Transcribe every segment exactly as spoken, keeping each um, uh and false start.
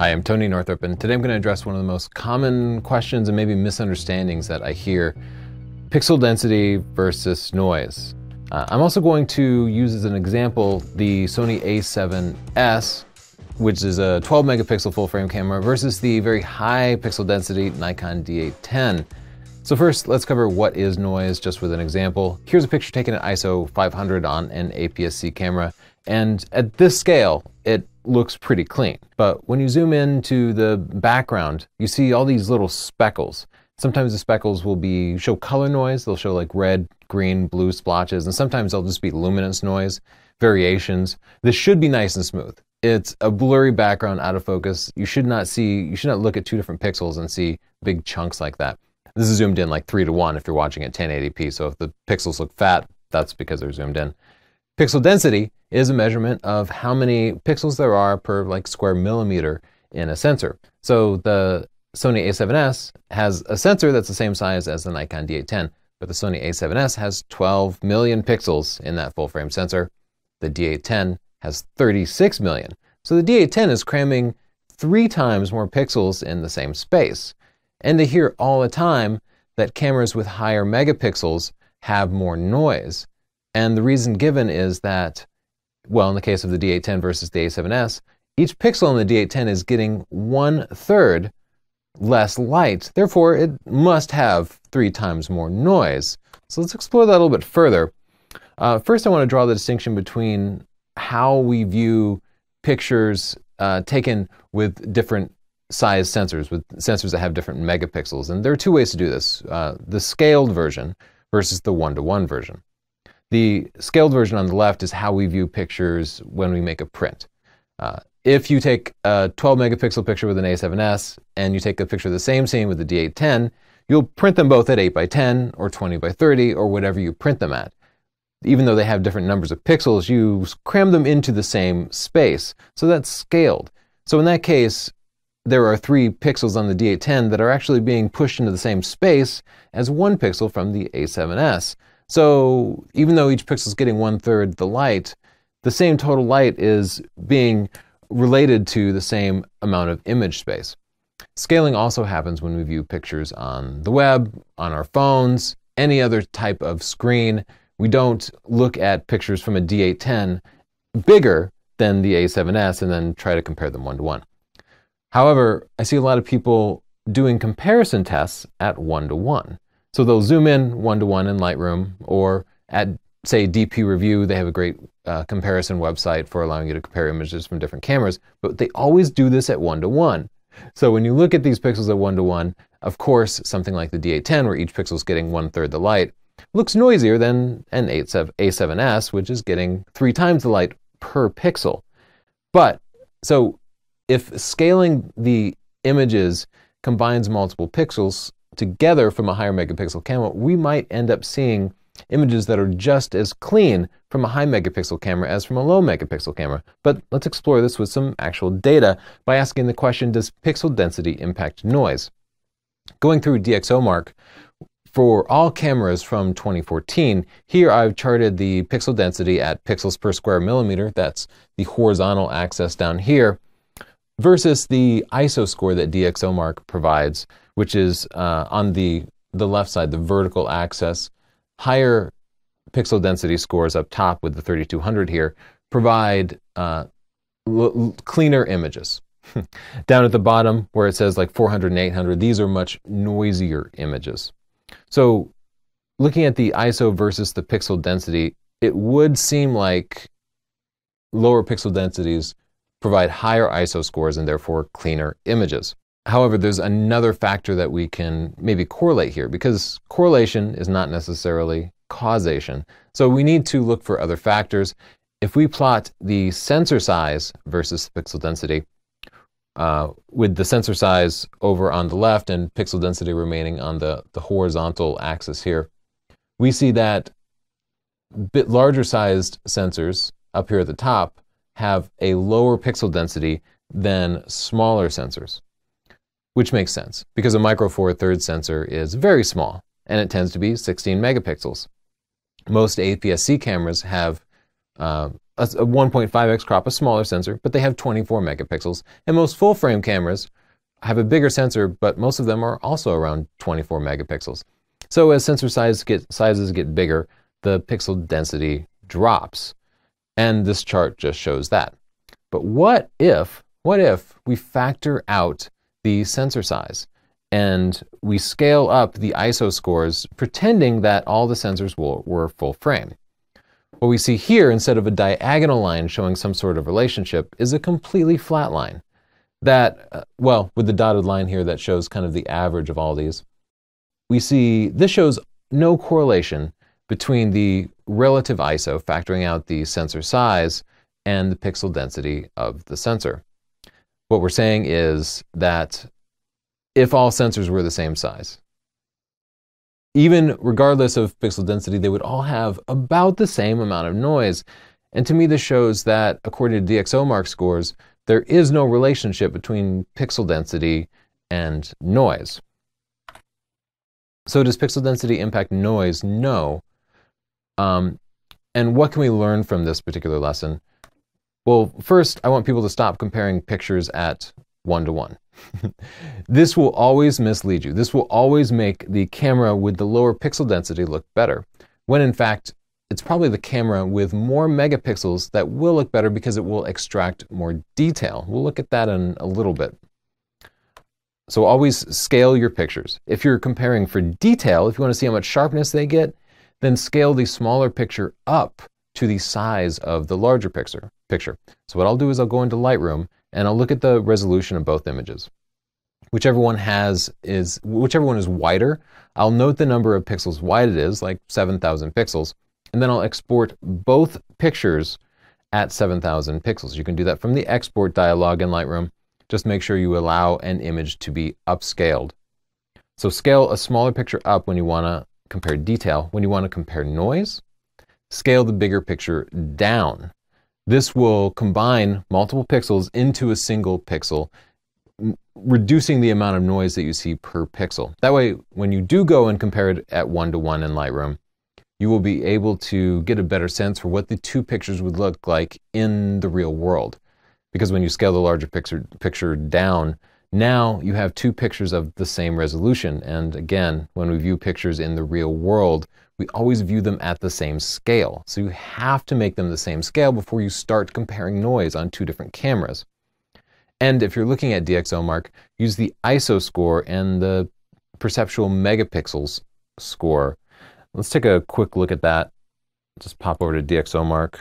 Hi, I'm Tony Northrup, and today I'm going to address one of the most common questions and maybe misunderstandings that I hear: pixel density versus noise. Uh, I'm also going to use as an example the Sony A seven S, which is a twelve megapixel full frame camera, versus the very high pixel density Nikon D eight ten. So first, let's cover what is noise just with an example. Here's a picture taken at I S O five hundred on an A P S C camera, and at this scale, it looks pretty clean. But when you zoom into the background, you see all these little speckles. Sometimes the speckles will be show color noise. They'll show like red, green, blue splotches, and sometimes they'll just be luminance noise, variations. This should be nice and smooth. It's a blurry background, out of focus. You should not see, you should not look at two different pixels and see big chunks like that. This is zoomed in like three to one if you're watching at ten eighty p. So if the pixels look fat, that's because they're zoomed in. Pixel density is a measurement of how many pixels there are per like square millimeter in a sensor. So the Sony A seven S has a sensor that's the same size as the Nikon D eight ten, but the Sony A seven S has twelve million pixels in that full frame sensor. The D eight ten has thirty-six million. So the D eight ten is cramming three times more pixels in the same space. And they hear all the time that cameras with higher megapixels have more noise. And the reason given is that, well, in the case of the D eight ten versus the A seven S, each pixel in the D eight ten is getting one third less light. Therefore, it must have three times more noise. So let's explore that a little bit further. Uh, first, I want to draw the distinction between how we view pictures uh, taken with different size sensors, with sensors that have different megapixels. And there are two ways to do this, uh, the scaled version versus the one-to-one version. The scaled version on the left is how we view pictures when we make a print. Uh, if you take a twelve megapixel picture with an A seven S and you take a picture of the same scene with the D eight ten, you'll print them both at eight by ten or twenty by thirty or whatever you print them at. Even though they have different numbers of pixels, you cram them into the same space. So that's scaled. So in that case, there are three pixels on the D eight ten that are actually being pushed into the same space as one pixel from the A seven S. So even though each pixel is getting one third the light, the same total light is being related to the same amount of image space. Scaling also happens when we view pictures on the web, on our phones, any other type of screen. We don't look at pictures from a D eight ten bigger than the A seven S and then try to compare them one to one. However, I see a lot of people doing comparison tests at one to one. So they'll zoom in one-to-one in Lightroom, or at, say, D P Review, they have a great uh, comparison website for allowing you to compare images from different cameras, but they always do this at one-to-one. So when you look at these pixels at one-to-one, of course, something like the D eight ten, where each pixel is getting one-third the light, looks noisier than an A seven S, which is getting three times the light per pixel. But, so if scaling the images combines multiple pixels together from a higher megapixel camera, we might end up seeing images that are just as clean from a high megapixel camera as from a low megapixel camera. But let's explore this with some actual data by asking the question, does pixel density impact noise? Going through DxOMark for all cameras from twenty fourteen, here I've charted the pixel density at pixels per square millimeter, that's the horizontal axis down here, versus the I S O score that DxOMark provides, which is uh, on the, the left side, the vertical axis. Higher pixel density scores up top with the thirty-two hundred here provide uh, cleaner images. Down at the bottom where it says like four hundred and eight hundred, these are much noisier images. So looking at the I S O versus the pixel density, it would seem like lower pixel densities provide higher I S O scores and therefore cleaner images. However, there's another factor that we can maybe correlate here, because correlation is not necessarily causation. So we need to look for other factors. If we plot the sensor size versus pixel density, uh, with the sensor size over on the left and pixel density remaining on the, the horizontal axis here, we see that bit larger sized sensors up here at the top have a lower pixel density than smaller sensors. Which makes sense, because a micro four-thirds sensor is very small, and it tends to be sixteen megapixels. Most A P S-C cameras have uh, a one point five X crop, a smaller sensor, but they have twenty-four megapixels. And most full frame cameras have a bigger sensor, but most of them are also around twenty-four megapixels. So as sensor size get, sizes get bigger, the pixel density drops. And this chart just shows that. But what if, what if we factor out the sensor size and we scale up the I S O scores, pretending that all the sensors were, were full frame? What we see here, instead of a diagonal line showing some sort of relationship, is a completely flat line that, uh, well, with the dotted line here that shows kind of the average of all these, we see this shows no correlation between the relative I S O, factoring out the sensor size, and the pixel density of the sensor. What we're saying is that if all sensors were the same size, even regardless of pixel density, they would all have about the same amount of noise. And to me, this shows that according to DxOMark scores, there is no relationship between pixel density and noise. So does pixel density impact noise? No. Um, and what can we learn from this particular lesson? Well, first, I want people to stop comparing pictures at one-to-one. This will always mislead you. This will always make the camera with the lower pixel density look better, when in fact, it's probably the camera with more megapixels that will look better because it will extract more detail. We'll look at that in a little bit. So always scale your pictures. If you're comparing for detail, if you want to see how much sharpness they get, then scale the smaller picture up to the size of the larger picture. Picture. So what I'll do is I'll go into Lightroom and I'll look at the resolution of both images. Whichever one has is whichever one is wider, I'll note the number of pixels wide it is, like seven thousand pixels, and then I'll export both pictures at seven thousand pixels. You can do that from the export dialog in Lightroom. Just make sure you allow an image to be upscaled. So scale a smaller picture up when you want to compare detail. When you want to compare noise, scale the bigger picture down. This will combine multiple pixels into a single pixel, reducing the amount of noise that you see per pixel. That way, when you do go and compare it at one-to-one in Lightroom, you will be able to get a better sense for what the two pictures would look like in the real world. Because when you scale the larger picture, picture down, now you have two pictures of the same resolution. And again, when we view pictures in the real world, we always view them at the same scale. So you have to make them the same scale before you start comparing noise on two different cameras. And if you're looking at DxOMark, use the I S O score and the perceptual megapixels score. Let's take a quick look at that. Just pop over to DxOMark.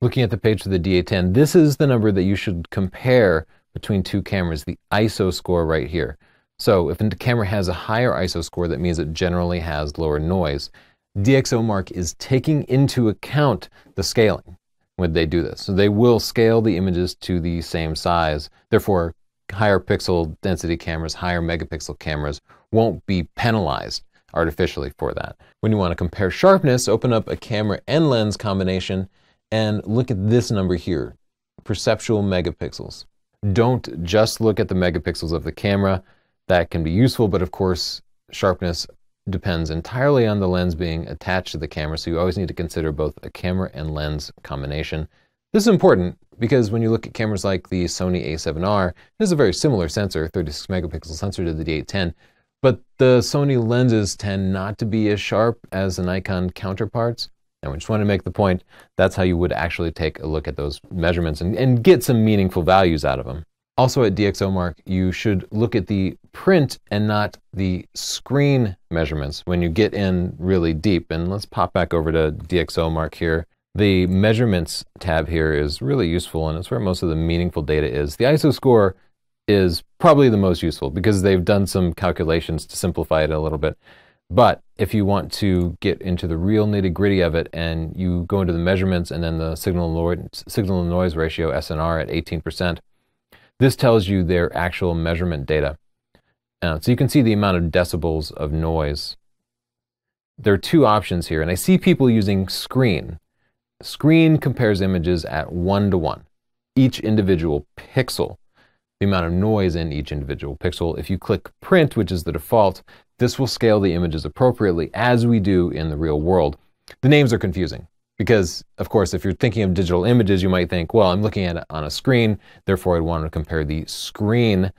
Looking at the page for the D eight ten, this is the number that you should compare between two cameras, the I S O score right here. So if a camera has a higher I S O score, that means it generally has lower noise. DxOMark is taking into account the scaling when they do this. So they will scale the images to the same size. Therefore, higher pixel density cameras, higher megapixel cameras won't be penalized artificially for that. When you want to compare sharpness, open up a camera and lens combination and look at this number here, perceptual megapixels. Don't just look at the megapixels of the camera. That can be useful, but of course, sharpness depends entirely on the lens being attached to the camera, so you always need to consider both a camera and lens combination. This is important because when you look at cameras like the Sony A seven R, this is a very similar sensor, thirty-six megapixel sensor to the D eight ten, but the Sony lenses tend not to be as sharp as the Nikon counterparts. And we just want to make the point, that's how you would actually take a look at those measurements and, and get some meaningful values out of them. Also at DxOMark, you should look at the print and not the screen measurements when you get in really deep. And let's pop back over to DxOMark here. The measurements tab here is really useful, and it's where most of the meaningful data is. The I S O score is probably the most useful because they've done some calculations to simplify it a little bit. But if you want to get into the real nitty-gritty of it and you go into the measurements and then the signal noise, signal noise ratio, S N R, at eighteen percent, this tells you their actual measurement data. Uh, so you can see the amount of decibels of noise. There are two options here, and I see people using screen. Screen compares images at one-to-one, each individual pixel, the amount of noise in each individual pixel. If you click print, which is the default, this will scale the images appropriately as we do in the real world. The names are confusing. Because, of course, if you're thinking of digital images, you might think, well, I'm looking at it on a screen, therefore I'd want to compare the screen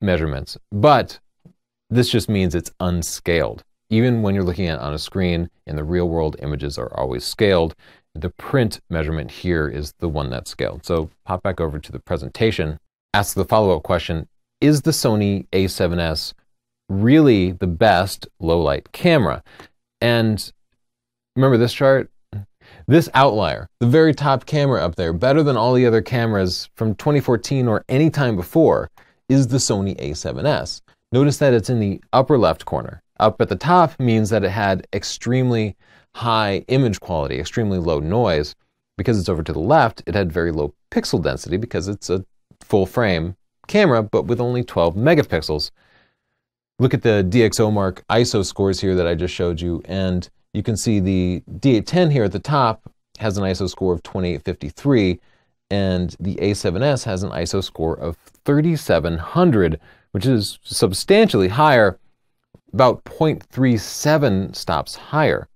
measurements. But this just means it's unscaled. Even when you're looking at it on a screen, in the real world, images are always scaled. The print measurement here is the one that's scaled. So pop back over to the presentation, ask the follow-up question, is the Sony A seven S really the best low-light camera? And remember this chart? This outlier, the very top camera up there, better than all the other cameras from twenty fourteen or any time before, is the Sony A seven S. Notice that it's in the upper left corner. Up at the top means that it had extremely high image quality, extremely low noise. Because it's over to the left, it had very low pixel density because it's a full frame camera, but with only twelve megapixels. Look at the DxOMark I S O scores here that I just showed you, and you can see the D eight ten here at the top has an I S O score of twenty-eight fifty-three, and the A seven S has an I S O score of thirty-seven hundred, which is substantially higher, about zero point three seven stops higher.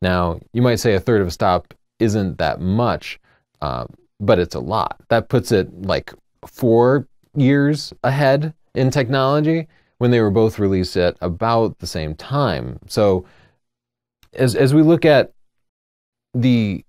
Now, you might say a third of a stop isn't that much, uh, but it's a lot. That puts it like four years ahead in technology when they were both released at about the same time. So As, as we look at the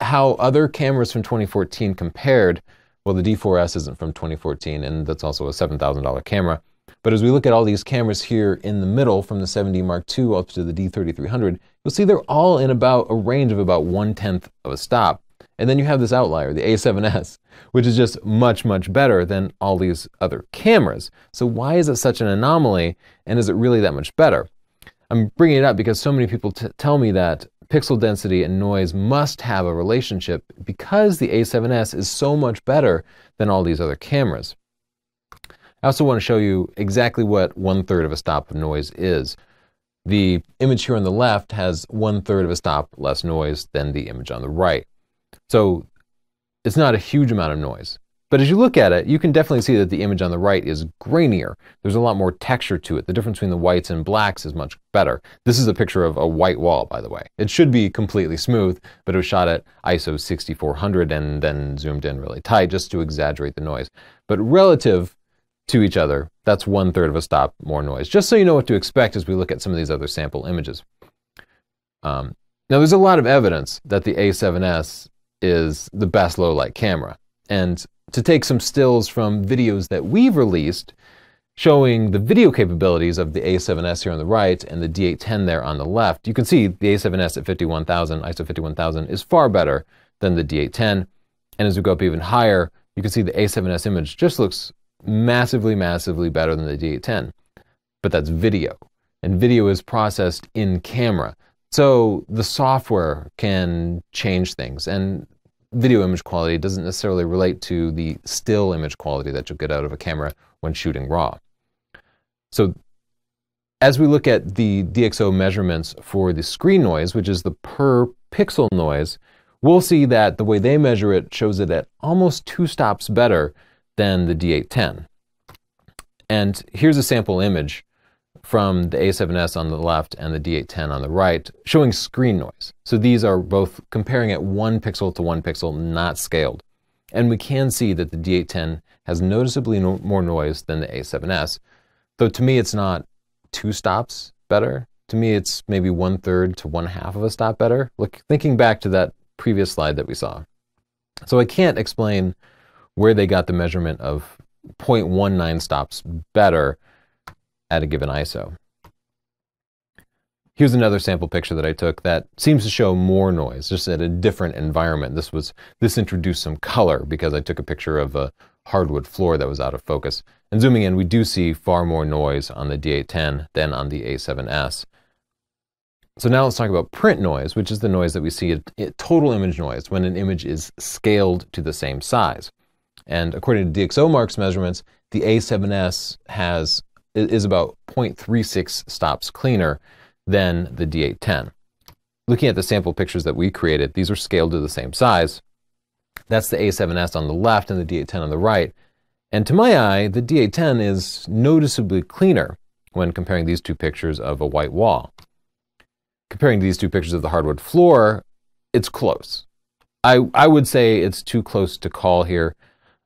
how other cameras from twenty fourteen compared, well, the D four S isn't from twenty fourteen, and that's also a seven thousand dollar camera. But as we look at all these cameras here in the middle, from the seven D Mark two up to the D thirty-three hundred, you'll see they're all in about a range of about one-tenth of a stop. And then you have this outlier, the A seven S, which is just much, much better than all these other cameras. So why is it such an anomaly, and is it really that much better? I'm bringing it up because so many people t tell me that pixel density and noise must have a relationship because the A seven S is so much better than all these other cameras. I also want to show you exactly what one-third of a stop of noise is. The image here on the left has one-third of a stop less noise than the image on the right. So it's not a huge amount of noise. But as you look at it, you can definitely see that the image on the right is grainier. There's a lot more texture to it. The difference between the whites and blacks is much better. This is a picture of a white wall, by the way. It should be completely smooth, but it was shot at I S O sixty-four hundred and then zoomed in really tight just to exaggerate the noise. But relative to each other, that's one third of a stop more noise, just so you know what to expect as we look at some of these other sample images. Um, now, there's a lot of evidence that the A seven S is the best low-light camera. And to take some stills from videos that we've released showing the video capabilities of the A seven S here on the right and the D eight ten there on the left, you can see the A seven S at fifty-one thousand, I S O fifty-one thousand, is far better than the D eight ten. And as we go up even higher, you can see the A seven S image just looks massively, massively better than the D eight ten. But that's video, and video is processed in camera. So the software can change things, and video image quality doesn't necessarily relate to the still image quality that you'll get out of a camera when shooting raw. So as we look at the DxO measurements for the screen noise, which is the per pixel noise, we'll see that the way they measure it shows it at almost two stops better than the D eight ten. And here's a sample image from the A seven S on the left and the D eight ten on the right, showing screen noise. So these are both comparing at one pixel to one pixel, not scaled. And we can see that the D eight ten has noticeably no more noise than the A seven S, though to me it's not two stops better. To me it's maybe one third to one half of a stop better. Look, thinking back to that previous slide that we saw. So I can't explain where they got the measurement of zero point one nine stops better at a given I S O. Here's another sample picture that I took that seems to show more noise, just at a different environment. This was this introduced some color because I took a picture of a hardwood floor that was out of focus. And zooming in, we do see far more noise on the D eight ten than on the A seven S. So now let's talk about print noise, which is the noise that we see at, at total image noise when an image is scaled to the same size. And according to DxOMark's measurements, the A seven S has is about zero point three six stops cleaner than the D eight ten. Looking at the sample pictures that we created, these were scaled to the same size. That's the A seven S on the left and the D eight ten on the right. And to my eye, the D eight ten is noticeably cleaner when comparing these two pictures of a white wall. Comparing these two pictures of the hardwood floor, it's close. I, I would say it's too close to call here.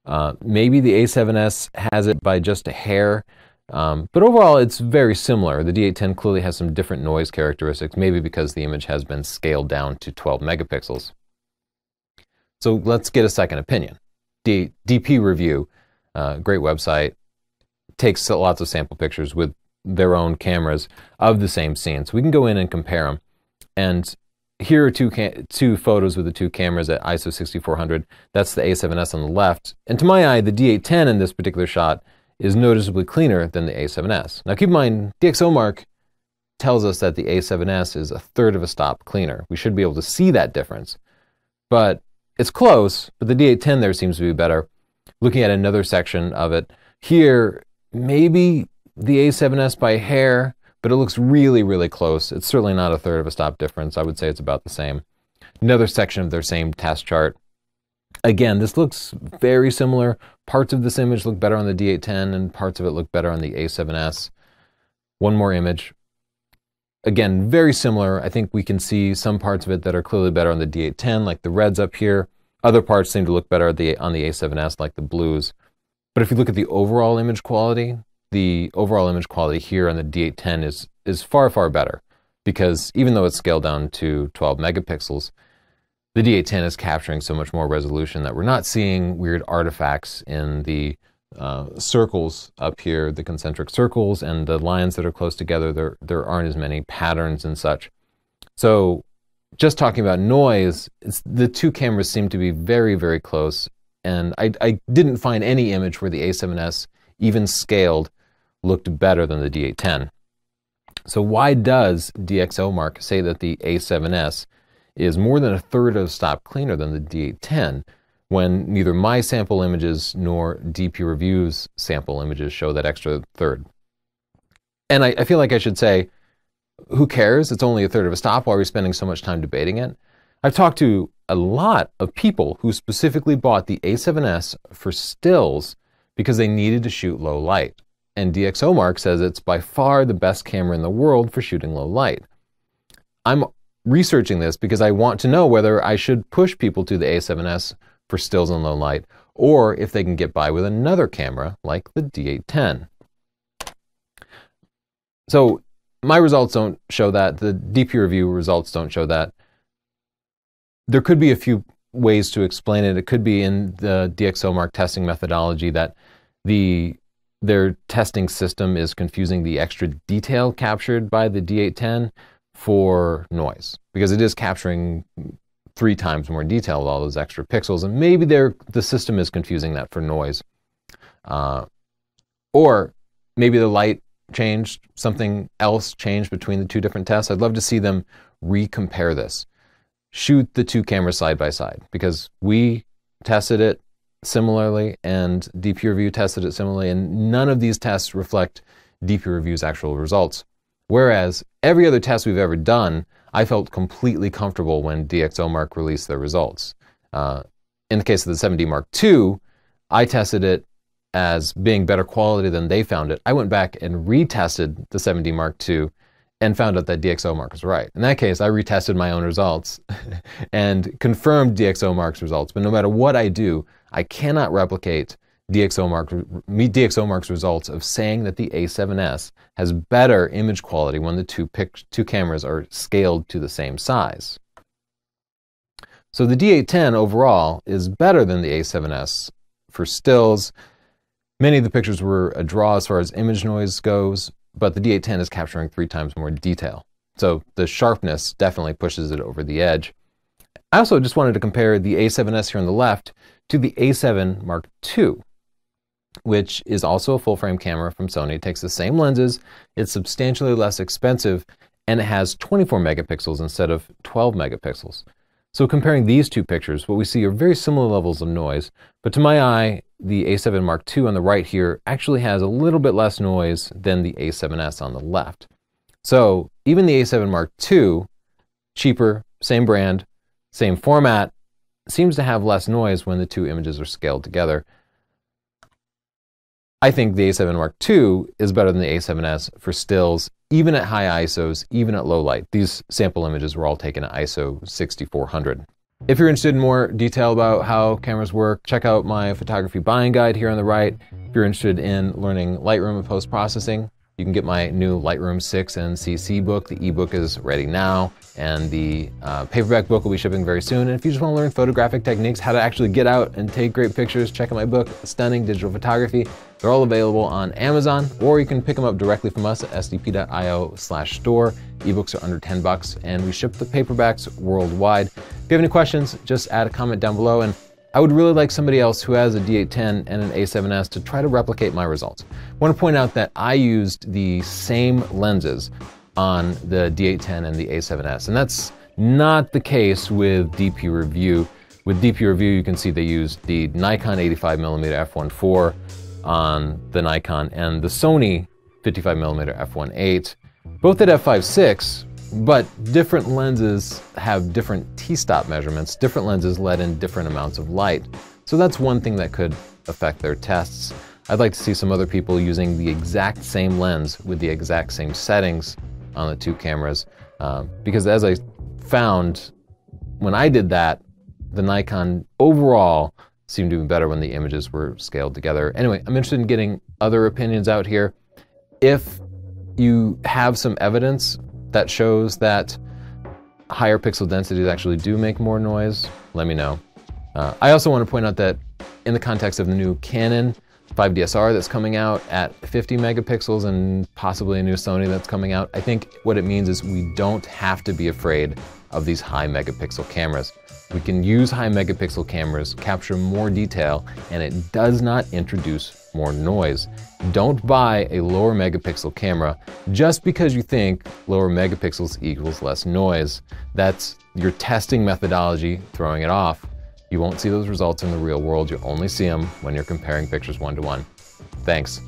Uh, maybe the A seven S has it by just a hair, um, but overall it's very similar. The D eight ten clearly has some different noise characteristics, maybe because the image has been scaled down to twelve megapixels. So let's get a second opinion. D, DP Review, uh, great website, takes lots of sample pictures with their own cameras of the same scene. So we can go in and compare them. And here are two, two photos with the two cameras at I S O sixty-four hundred. That's the A seven S on the left. And to my eye, the D eight ten in this particular shot is noticeably cleaner than the A seven S. Now keep in mind, DxOMark tells us that the A seven S is a third of a stop cleaner. We should be able to see that difference. But it's close, but the D eight ten there seems to be better. Looking at another section of it here, maybe the A seven S by hair, but it looks really, really close. It's certainly not a third of a stop difference. I would say it's about the same. Another section of their same test chart. Again, this looks very similar. Parts of this image look better on the D eight ten and parts of it look better on the A seven S. One more image. Again, very similar. I think we can see some parts of it that are clearly better on the D eight ten, like the reds up here. Other parts seem to look better on the A seven S, like the blues. But if you look at the overall image quality, the overall image quality here on the D eight ten is, is far, far better, because even though it's scaled down to twelve megapixels, the D eight ten is capturing so much more resolution that we're not seeing weird artifacts in the uh, circles up here, the concentric circles and the lines that are close together. There, there aren't as many patterns and such. So just talking about noise, it's, the two cameras seem to be very, very close. And I, I didn't find any image where the A seven S, even scaled, looked better than the D eight ten. So why does DxOMark say that the A seven S is more than a third of a stop cleaner than the D eight ten, when neither my sample images nor D P Review's sample images show that extra third? And I, I feel like I should say, who cares? It's only a third of a stop. Why are we spending so much time debating it? I've talked to a lot of people who specifically bought the A seven S for stills because they needed to shoot low light. And DxOMark says it's by far the best camera in the world for shooting low light. I'm researching this because I want to know whether I should push people to the A seven S for stills and low light, or if they can get by with another camera like the D eight ten. So my results don't show that. The D P Review results don't show that. There could be a few ways to explain it. It could be in the DxOMark testing methodology that the their testing system is confusing the extra detail captured by the D eight ten for noise, because it is capturing three times more detail with all those extra pixels, and maybe the system is confusing that for noise. Uh, or maybe the light changed, something else changed between the two different tests. I'd love to see them recompare this. Shoot the two cameras side by side, because we tested it similarly and D P Review tested it similarly, and none of these tests reflect D P Review's actual results. Whereas every other test we've ever done, I felt completely comfortable when DxOMark released their results. Uh, in the case of the seven D Mark two, I tested it as being better quality than they found it. I went back and retested the seven D Mark two and found out that DxOMark was right. In that case, I retested my own results and confirmed DxOMark's results. But no matter what I do, I cannot replicate DxOMark, DxOMark's results of saying that the A seven S has better image quality when the two, pic, two cameras are scaled to the same size. So the D eight ten overall is better than the A seven S for stills. Many of the pictures were a draw as far as image noise goes, but the D eight ten is capturing three times more detail. So the sharpness definitely pushes it over the edge. I also just wanted to compare the A seven S here on the left to the A seven Mark two, which is also a full-frame camera from Sony. It takes the same lenses, it's substantially less expensive, and it has twenty-four megapixels instead of twelve megapixels. So comparing these two pictures, what we see are very similar levels of noise, but to my eye, the A seven Mark two on the right here actually has a little bit less noise than the A seven S on the left. So even the A seven Mark two, cheaper, same brand, same format, seems to have less noise when the two images are scaled together. I think the A seven Mark two is better than the A seven S for stills, even at high I S Os, even at low light. These sample images were all taken at I S O sixty-four hundred. If you're interested in more detail about how cameras work, check out my photography buying guide here on the right. If you're interested in learning Lightroom and post-processing, you can get my new Lightroom six and C C book. The ebook is ready now, and the uh, paperback book will be shipping very soon. And if you just want to learn photographic techniques, how to actually get out and take great pictures, check out my book, Stunning Digital Photography. They're all available on Amazon, or you can pick them up directly from us at s d p dot i o slash store. Ebooks are under ten bucks, and we ship the paperbacks worldwide. If you have any questions, just add a comment down below, and I would really like somebody else who has a D eight ten and an A seven S to try to replicate my results. I want to point out that I used the same lenses on the D eight ten and the A seven S, and that's not the case with D P Review. With D P Review, you can see they used the Nikon eighty-five millimeter f one point four on the Nikon and the Sony fifty-five millimeter f one point eight, both at f five point six. But different lenses have different t-stop measurements. Different lenses let in different amounts of light. So that's one thing that could affect their tests. I'd like to see some other people using the exact same lens with the exact same settings on the two cameras. Um, because as I found, when I did that, the Nikon overall seemed to be better when the images were scaled together. Anyway, I'm interested in getting other opinions out here. If you have some evidence that shows that higher pixel densities actually do make more noise, let me know. Uh, I also want to point out that in the context of the new Canon five D S R that's coming out at fifty megapixels and possibly a new Sony that's coming out, I think what it means is we don't have to be afraid of these high megapixel cameras. We can use high megapixel cameras, capture more detail, and it does not introduce more noise. Don't buy a lower megapixel camera just because you think lower megapixels equals less noise. That's your testing methodology throwing it off. You won't see those results in the real world. You only see them when you're comparing pictures one to one. Thanks.